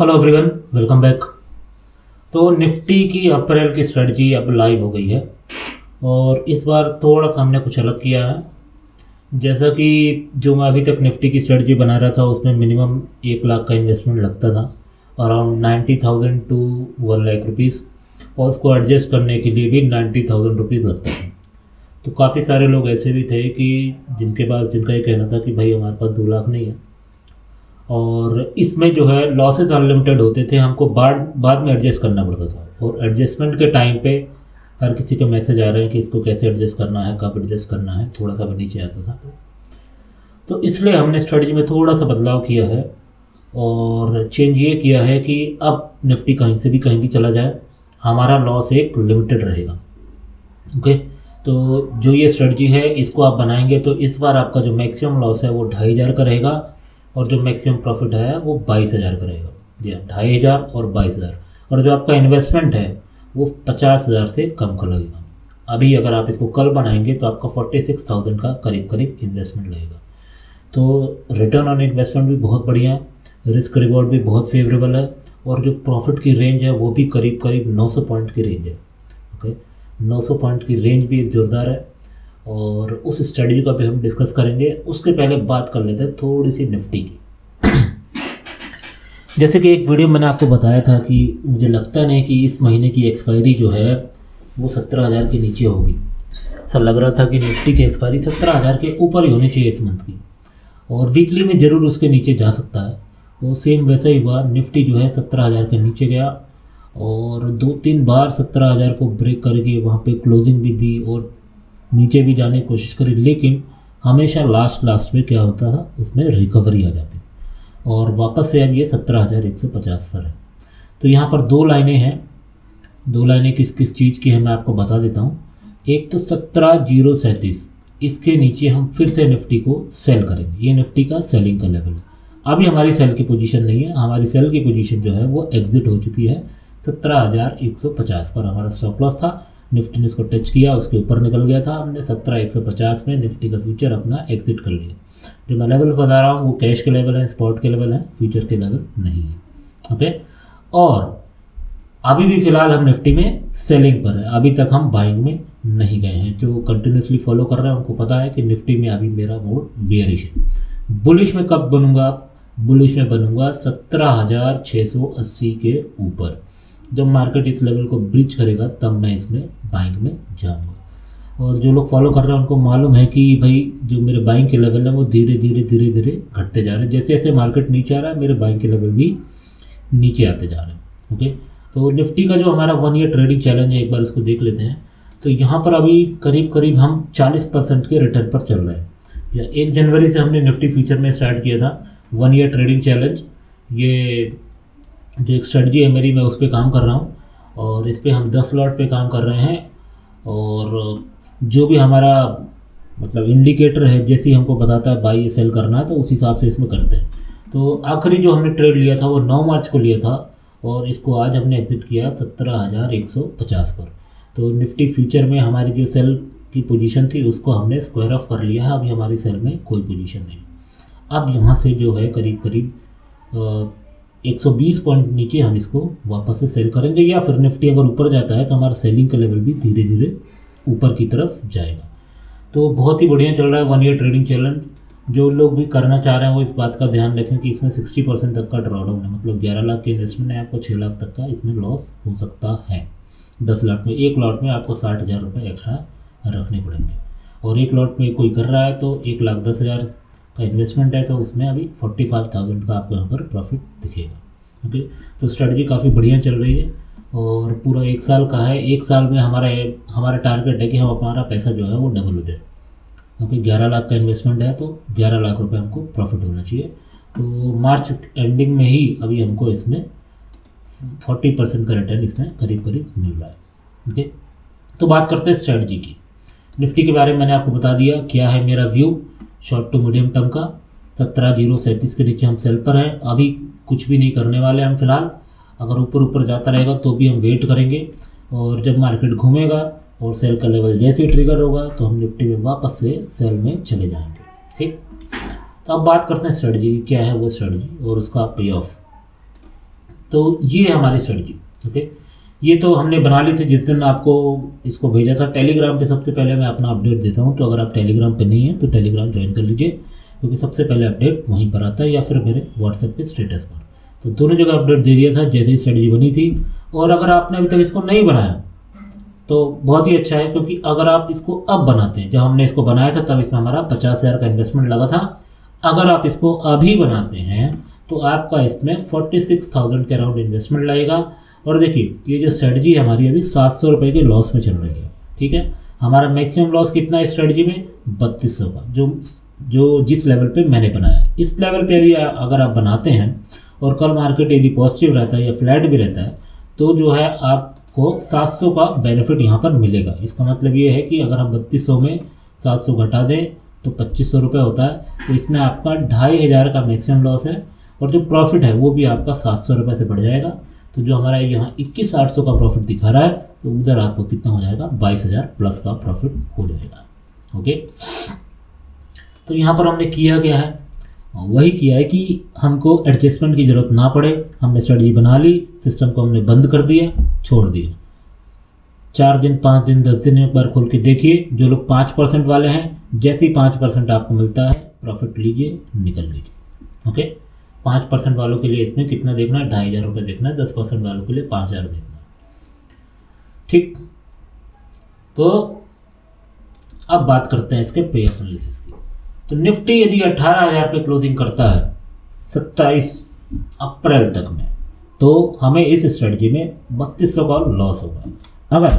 Hello everyone, welcome back. तो निफ्टी की अप्रैल की स्ट्रेटजी अब लाइव हो गई है और इस बार थोड़ा सा हमने कुछ अलग किया है। जैसा कि जो मैं अभी तक निफ्टी की स्ट्रेटजी बना रहा था उसमें मिनिमम 1 लाख का इन्वेस्टमेंट लगता था, अराउंड 90,000 टू 1 लाख रुपीज़, और उसको एडजस्ट करने के लिए भी 90,000 रुपीज़ लगता था। तो काफ़ी सारे लोग ऐसे भी थे कि जिनका ये कहना था कि भाई हमारे पास 2 लाख नहीं है, और इसमें जो है लॉसेस अनलिमिटेड होते थे, हमको बाद में एडजस्ट करना पड़ता था। और एडजस्टमेंट के टाइम पे हर किसी के मैसेज आ रहे हैं कि इसको कैसे एडजस्ट करना है, कब एडजस्ट करना है, थोड़ा सा नीचे आता था। तो इसलिए हमने स्ट्रेटजी में थोड़ा सा बदलाव किया है और चेंज ये किया है कि अब निफ्टी कहीं से भी कहीं भी चला जाए, हमारा लॉस एक लिमिटेड रहेगा। ओके, तो जो ये स्ट्रेटजी है इसको आप बनाएंगे तो इस बार आपका जो मैक्सिमम लॉस है वो 2,500 का रहेगा और जो मैक्सिमम प्रॉफिट है वो 22,000 का रहेगा। जी, 2,500 और 22,000, और जो आपका इन्वेस्टमेंट है वो 50,000 से कम का लगेगा। अभी अगर आप इसको कल बनाएंगे तो आपका 46,000 का करीब करीब इन्वेस्टमेंट लगेगा। तो रिटर्न ऑन इन्वेस्टमेंट भी बहुत बढ़िया है, रिस्क रिवॉर्ड भी बहुत फेवरेबल है, और जो प्रॉफिट की रेंज है वो भी करीब करीब 900 पॉइंट की रेंज है। ओके, 900 पॉइंट की रेंज भी एक जोरदार है और उस स्ट्रेटजी का भी हम डिस्कस करेंगे। उसके पहले बात कर लेते हैं थोड़ी सी निफ्टी की। जैसे कि एक वीडियो मैंने आपको बताया था कि मुझे लगता नहीं कि इस महीने की एक्सपायरी जो है वो 17,000 के नीचे होगी। ऐसा लग रहा था कि निफ्टी की एक्सपायरी 17,000 के ऊपर ही होनी चाहिए इस मंथ की, और वीकली में ज़रूर उसके नीचे जा सकता है। वो सेम वैसा ही हुआ, निफ्टी जो है 17,000 के नीचे गया और 2-3 बार 17,000 को ब्रेक करके वहाँ पर क्लोजिंग भी दी और नीचे भी जाने की कोशिश करी, लेकिन हमेशा लास्ट में क्या होता था, उसमें रिकवरी आ जाती और वापस से अब ये 17,150 पर है। तो यहाँ पर दो लाइनें हैं, दो लाइनें किस किस चीज़ की है मैं आपको बता देता हूँ। एक तो 17,037, इसके नीचे हम फिर से निफ्टी को सेल करेंगे। ये निफ्टी का सेलिंग का लेवल है। अभी हमारी सेल की पोजीशन नहीं है, हमारी सेल की पोजीशन जो है वो एग्जिट हो चुकी है 17,150 पर। हमारा स्टॉप लॉस था, निफ्टी ने इसको टच किया, उसके ऊपर निकल गया था। हमने 17,150 में निफ्टी का फ्यूचर अपना एग्जिट कर लिया। जो मैं लेवल बता रहा हूँ वो कैश के लेवल है, स्पॉट के लेवल है, फ्यूचर के लेवल नहीं है। ओके, और अभी भी फ़िलहाल हम निफ्टी में सेलिंग पर है, अभी तक हम बाइंग में नहीं गए हैं। जो कंटिन्यूसली फॉलो कर रहे हैं उनको पता है कि निफ्टी में अभी मेरा मोड बेयरिश है। बुलिश में कब बनूंगा? बुलिश में बनूंगा 17,680 के ऊपर। जब मार्केट इस लेवल को ब्रीच करेगा तब मैं इसमें बाइंग में जाऊंगा। और जो लोग फॉलो कर रहे हैं उनको मालूम है कि भाई जो मेरे बाइंग के लेवल है वो धीरे धीरे घटते जा रहे हैं। जैसे जैसे मार्केट नीचे आ रहा है मेरे बाइंग के लेवल भी नीचे आते जा रहे हैं। ओके, तो निफ्टी का जो हमारा 1 ईयर ट्रेडिंग चैलेंज है एक बार उसको देख लेते हैं। तो यहाँ पर अभी करीब करीब हम 40% के रिटर्न पर चल रहे हैं। या 1 जनवरी से हमने निफ्टी फ्यूचर में स्टार्ट किया था 1 ईयर ट्रेडिंग चैलेंज। ये जो एक स्ट्रेटजी है मेरी, मैं उस पर काम कर रहा हूँ और इस पर हम 10 लॉट पे काम कर रहे हैं। और जो भी हमारा मतलब इंडिकेटर है, जैसे ही हमको बताता है बाई सेल करना है तो उस हिसाब से इसमें करते हैं। तो आखिरी जो हमने ट्रेड लिया था वो 9 मार्च को लिया था और इसको आज हमने एग्जिट किया 17,150 पर। तो निफ्टी फ्यूचर में हमारी जो सेल की पोजीशन थी उसको हमने स्क्वायर ऑफ कर लिया है। अभी हमारी सेल में कोई पोजीशन नहीं। अब यहाँ से जो है करीब करीब 120 पॉइंट नीचे हम इसको वापस से सेल करेंगे, या फिर निफ्टी अगर ऊपर जाता है तो हमारा सेलिंग का लेवल भी धीरे धीरे ऊपर की तरफ जाएगा। तो बहुत ही बढ़िया चल रहा है 1 ईयर ट्रेडिंग चैलेंज। जो लोग भी करना चाह रहे हैं वो इस बात का ध्यान रखें कि इसमें 60% तक का ड्रॉडाउन है, मतलब 11 लाख के इन्वेस्टमेंट है, आपको 6 लाख तक का इसमें लॉस हो सकता है। 10 लाख में 1 लॉट में आपको 60,000 रुपये एक्स्ट्रा रखने पड़ेंगे, और 1 लॉट में कोई कर रहा है तो 1,10,000 का इन्वेस्टमेंट है तो उसमें अभी 45,000 का आपको यहाँ पर प्रॉफिट दिखेगा। ओके, तो स्ट्रेटजी काफ़ी बढ़िया चल रही है और पूरा 1 साल का है। 1 साल में हमारा टारगेट है कि हम हमारा पैसा जो है वो डबल हो जाए। ओके, 11 लाख का इन्वेस्टमेंट है तो 11 लाख रुपए हमको प्रॉफिट होना चाहिए। तो मार्च एंडिंग में ही अभी हमको इसमें 40% का रिटर्न इसमें करीब करीब मिल रहा है। ओके, तो बात करते हैं स्ट्रेटजी की। निफ्टी के बारे में मैंने आपको बता दिया क्या है मेरा view short to medium term का। 17,037 के नीचे हम सेल पर हैं, अभी कुछ भी नहीं करने वाले हम फिलहाल। अगर ऊपर जाता रहेगा तो भी हम वेट करेंगे, और जब मार्केट घूमेगा और सेल का लेवल जैसे ट्रिगर होगा तो हम निफ्टी में वापस से सेल में चले जाएंगे। ठीक, तो अब बात करते हैं स्ट्रेटजी की, क्या है वो स्ट्रेटजी और उसका पे ऑफ। तो ये हमारी स्ट्रेटजी ओके, ये तो हमने बना ली थी जिस दिन आपको इसको भेजा था। टेलीग्राम पे सबसे पहले मैं अपना अपडेट देता हूँ, तो अगर आप टेलीग्राम पे नहीं हैं तो टेलीग्राम ज्वाइन कर लीजिए, क्योंकि सबसे पहले अपडेट वहीं पर आता है, या फिर मेरे व्हाट्सएप के स्टेटस पर। तो दोनों जगह अपडेट दे दिया था जैसे ही स्ट्रेटजी बनी थी। और अगर आपने अभी तक इसको नहीं बनाया तो बहुत ही अच्छा है, क्योंकि अगर आप इसको अब बनाते हैं, जब हमने इसको बनाया था तब इसमें हमारा 50,000 का इन्वेस्टमेंट लगा था, अगर आप इसको अभी बनाते हैं तो आपका इसमें 46,000 के अराउंड इन्वेस्टमेंट लगेगा। और देखिए ये जो स्ट्रेटजी हमारी अभी 700 रुपये के लॉस में चल रही है, ठीक है। हमारा मैक्सिमम लॉस कितना है स्ट्रेटजी में 3200 का, जो जिस लेवल पे मैंने बनाया, इस लेवल पे अभी अगर आप बनाते हैं और कल मार्केट यदि पॉजिटिव रहता है या फ्लैट भी रहता है तो जो है आपको 700 का बेनिफिट यहाँ पर मिलेगा। इसका मतलब ये है कि अगर हम 3200 में 700 घटा दें तो 2500 रुपये होता है, तो इसमें आपका 2500 का मैक्सिमम लॉस है और जो प्रॉफिट है वो भी आपका 700 रुपये से बढ़ जाएगा। तो जो हमारा यहाँ 21,800 का प्रॉफिट दिखा रहा है तो उधर आपको कितना हो जाएगा 22,000 प्लस का प्रॉफिट हो जाएगा ओके। तो यहाँ पर हमने किया क्या है, वही किया है कि हमको एडजस्टमेंट की ज़रूरत ना पड़े। हमने स्ट्रेटजी बना ली, सिस्टम को हमने बंद कर दिया, छोड़ दिया। 4 दिन 5 दिन 10 दिन एक बार खोल के देखिए। जो लोग 5% वाले हैं, जैसे ही 5% आपको मिलता है प्रॉफिट लीजिए, निकल लीजिए ओके। 5% वालों के लिए इसमें कितना देखना है, 2500 रुपये देखना है। 10% वालों के लिए 5000 देखना है, ठीक। तो अब बात करते हैं इसके पे एनालिसिस की। तो निफ्टी यदि 18,000 पे क्लोजिंग करता है 27 अप्रैल तक में, तो हमें इस स्ट्रेटजी में 3200 का लॉस होगा। अगर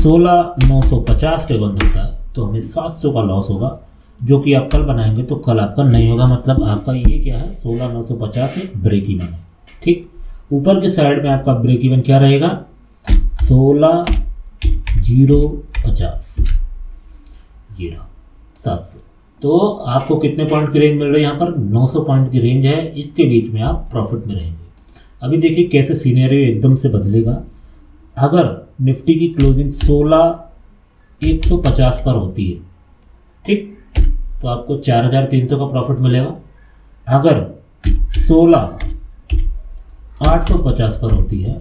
16,950 पे बंद होता है तो हमें 700 का लॉस होगा, जो कि आप कल बनाएंगे तो कल आपका नहीं होगा। मतलब आपका ये क्या है, 16,950 एक ब्रेक इवन है, ठीक। ऊपर के साइड में आपका ब्रेक इवन क्या रहेगा, 16,050, ये रहा 700। तो आपको कितने पॉइंट की रेंज मिल रही है, यहाँ पर 900 पॉइंट की रेंज है। इसके बीच में आप प्रॉफिट में रहेंगे। अभी देखिए कैसे सीनेरियो एकदम से बदलेगा। अगर निफ्टी की क्लोजिंग 16,150 पर होती है, ठीक, तो आपको 4300 का प्रॉफिट मिलेगा। अगर 16,850 पर होती है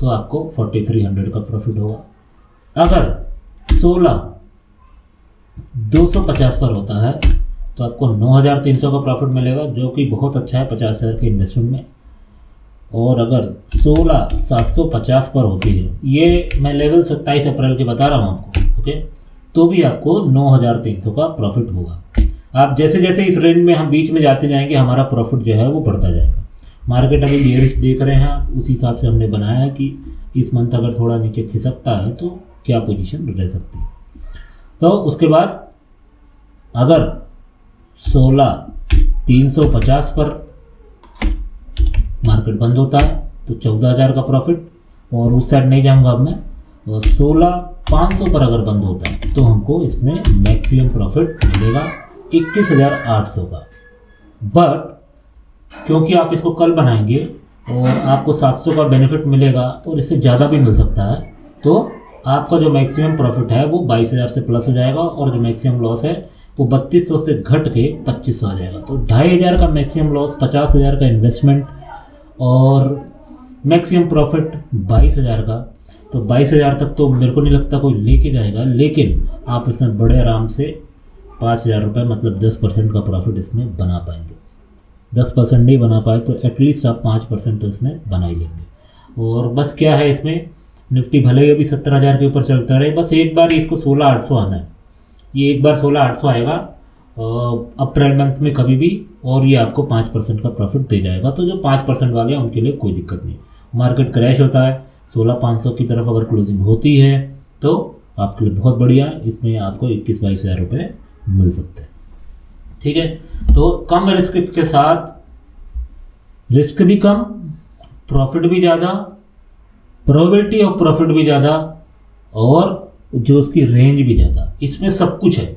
तो आपको 4300 का प्रॉफिट होगा। अगर 16,250 पर होता है तो आपको 9300 का प्रॉफिट मिलेगा, जो कि बहुत अच्छा है 50,000 के इन्वेस्टमेंट में। और अगर 16,750 पर होती है, ये मैं लेवल 27 अप्रैल के बता रहा हूँ आपको ओके, तो भी आपको 9300 का प्रॉफिट होगा। आप जैसे जैसे इस रेंज में हम बीच में जाते जाएंगे हमारा प्रॉफिट जो है वो बढ़ता जाएगा। मार्केट अभी बेयरिश देख रहे हैं, उसी हिसाब से हमने बनाया है कि इस मंथ अगर थोड़ा नीचे खिसकता है तो क्या पोजीशन रह सकती है। तो उसके बाद अगर 16,350 पर मार्केट बंद होता है तो 14,000 का प्रॉफिट, और उस साइड नहीं जाऊँगा अब मैं। और 16,500 पर अगर बंद होता है तो हमको इसमें मैक्सिमम प्रॉफिट मिलेगा 21,800 का। बट क्योंकि आप इसको कल बनाएंगे और आपको 700 का बेनिफिट मिलेगा और इससे ज़्यादा भी मिल सकता है, तो आपका जो मैक्सिमम प्रॉफिट है वो 22,000 से प्लस हो जाएगा और जो मैक्सिमम लॉस है वो 3200 से घट के 2500 आ जाएगा। तो 2500 का मैक्सिमम लॉस, 50,000 का इन्वेस्टमेंट और मैक्सिमम प्रॉफिट 22,000 का। तो 22,000 तक तो मेरे को नहीं लगता कोई लेके जाएगा, लेकिन आप इसमें बड़े आराम से 5,000 रुपये, मतलब 10% का प्रॉफिट इसमें बना पाएंगे। 10% नहीं बना पाए तो एटलीस्ट आप 5% तो इसमें बना ही लेंगे। और बस क्या है, इसमें निफ्टी भले ही अभी 17,000 के ऊपर चलता रहे, बस एक बार इसको 16,800 आना है। ये एक बार 16,800 आएगा अप्रैल मंथ में कभी भी, और ये आपको 5% का प्रॉफिट दे जाएगा। तो जो 5% वाले हैं उनके लिए कोई दिक्कत नहीं। मार्केट क्रैश होता है, 16,500 की तरफ अगर क्लोजिंग होती है तो आपके लिए बहुत बढ़िया, इसमें आपको 21-22,000 रुपये मिल सकते हैं, ठीक है। तो कम रिस्क के साथ, रिस्क भी कम, प्रॉफिट भी ज़्यादा, प्रोबेबिलिटी ऑफ प्रॉफिट भी ज़्यादा और जो उसकी रेंज भी ज़्यादा, इसमें सब कुछ है।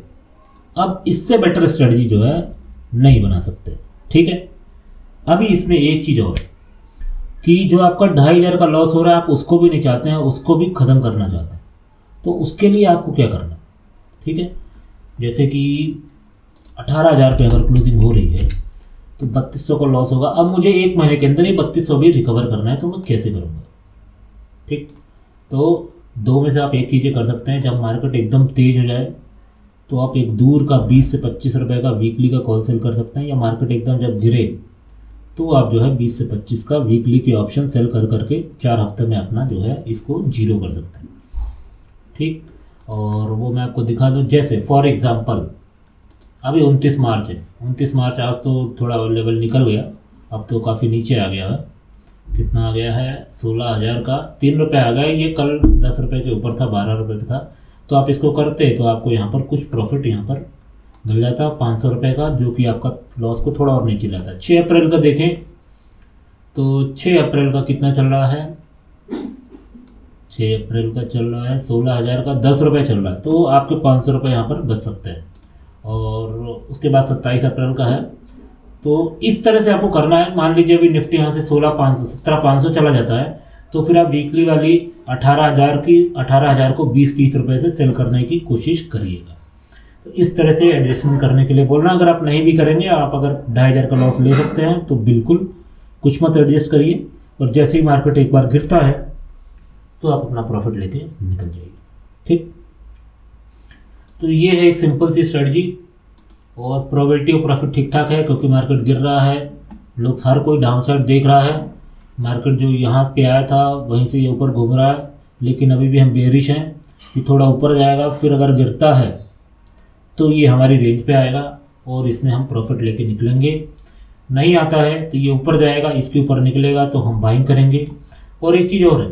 अब इससे बेटर स्ट्रेटजी जो है नहीं बना सकते, ठीक है। अभी इसमें एक चीज़ और है कि जो आपका 2500 का लॉस हो रहा है आप उसको भी नहीं चाहते हैं, उसको भी ख़त्म करना चाहते हैं, तो उसके लिए आपको क्या करना है, ठीक है। जैसे कि 18,000 पे अगर क्लोजिंग हो रही है तो 3200 का लॉस होगा। अब मुझे एक महीने के अंदर ही 3200 भी रिकवर करना है, तो मैं कैसे करूँगा? ठीक, तो दो में से आप एक चीज़ें कर सकते हैं, जब मार्केट एकदम तेज हो जाए तो आप एक दूर का 20 से 25 रुपए का वीकली का कॉल सेल कर सकते हैं, या मार्केट एकदम जब गिरे तो आप जो है 20 से 25 का वीकली के ऑप्शन सेल कर करके 4 हफ्ते में अपना जो है इसको जीरो कर सकते हैं। ठीक, और वो मैं आपको दिखा दूँ, जैसे फॉर एग्ज़ाम्पल अभी 29 मार्च है, 29 मार्च आज तो थोड़ा लेवल निकल गया, अब तो काफ़ी नीचे आ गया है, कितना आ गया है 16,000 का 3 रुपये आ गया, ये कल 10 रुपये के ऊपर था, 12 रुपये पे था, तो आप इसको करते तो आपको यहाँ पर कुछ प्रॉफिट यहाँ पर मिल जाता 500 रुपये का, जो कि आपका लॉस को थोड़ा और नीचे लाता। 6 अप्रैल का देखें तो 6 अप्रैल का कितना चल रहा है, 6 अप्रैल का चल रहा है 16,000 का 10 रुपये चल रहा है, तो आपके 500 रुपये यहाँ पर बच सकते हैं। और उसके बाद 27 अप्रैल का है, तो इस तरह से आपको करना है। मान लीजिए अभी निफ्टी यहाँ से 17,500 चला जाता है, तो फिर आप वीकली वाली 18,000 की 18,000 को 20-30 रुपये से सेल करने की कोशिश करिएगा। तो इस तरह से एडजस्टमेंट करने के लिए बोलना। अगर आप नहीं भी करेंगे, आप अगर 2,500 का लॉस ले सकते हैं तो बिल्कुल कुछ मत एडजस्ट करिए, और जैसे ही मार्केट एक बार गिरता है तो आप अपना प्रॉफिट लेके निकल जाइए। ठीक, तो ये है एक सिंपल सी स्ट्रेटजी, और प्रोबेबिलिटी ऑफ प्रॉफिट ठीक ठाक है, क्योंकि मार्केट गिर रहा है, लोग हर कोई डाउनसाइड देख रहा है, मार्केट जो यहाँ पे आया था वहीं से ये ऊपर घूम रहा है, लेकिन अभी भी हम बेरिश हैं कि थोड़ा ऊपर जाएगा, फिर अगर गिरता है तो ये हमारी रेंज पे आएगा और इसमें हम प्रॉफिट लेके निकलेंगे, नहीं आता है तो ये ऊपर जाएगा, इसके ऊपर निकलेगा तो हम बाइंग करेंगे। और एक चीज़ और है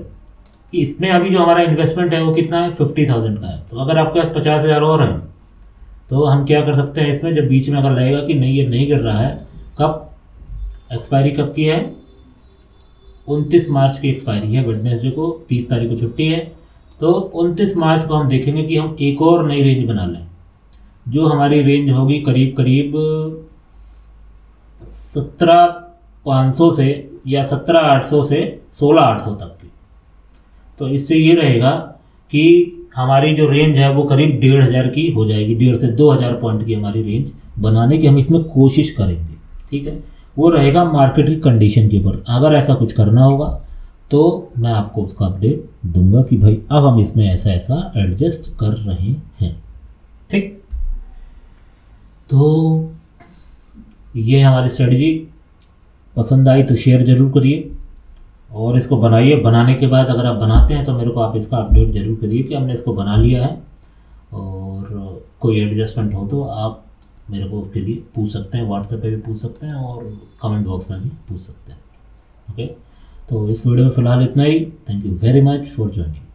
कि इसमें अभी जो हमारा इन्वेस्टमेंट है वो कितना है, 50,000 का है, तो अगर आपके पास 50,000 और है तो हम क्या कर सकते हैं, इसमें जब बीच में अगर लगेगा कि नहीं ये नहीं गिर रहा है, कब एक्सपायरी कब की है, 29 मार्च की एक्सपायरी है, वेडनेसडे को, 30 तारीख को छुट्टी है, तो 29 मार्च को हम देखेंगे कि हम एक और नई रेंज बना लें, जो हमारी रेंज होगी करीब करीब 17,500 से या 17,800 से 16,800 तक की। तो इससे ये रहेगा कि हमारी जो रेंज है वो करीब 1,500 की हो जाएगी, 1,500 से 2,000 पॉइंट की हमारी रेंज बनाने की हम इसमें कोशिश करेंगे। ठीक है, वो रहेगा मार्केट की कंडीशन के ऊपर, अगर ऐसा कुछ करना होगा तो मैं आपको उसका अपडेट दूंगा कि भाई अब हम इसमें ऐसा ऐसा एडजस्ट कर रहे हैं। ठीक, तो ये हमारी स्ट्रेटजी पसंद आई तो शेयर ज़रूर करिए, और इसको बनाइए, बनाने के बाद अगर आप बनाते हैं तो मेरे को आप इसका अपडेट ज़रूर करिए कि हमने इसको बना लिया है, और कोई एडजस्टमेंट हो तो आप मेरे को उसके लिए पूछ सकते हैं, व्हाट्सएप पे भी पूछ सकते हैं और कमेंट बॉक्स में भी पूछ सकते हैं। ओके, तो इस वीडियो में फ़िलहाल इतना ही। Thank you very much for joining.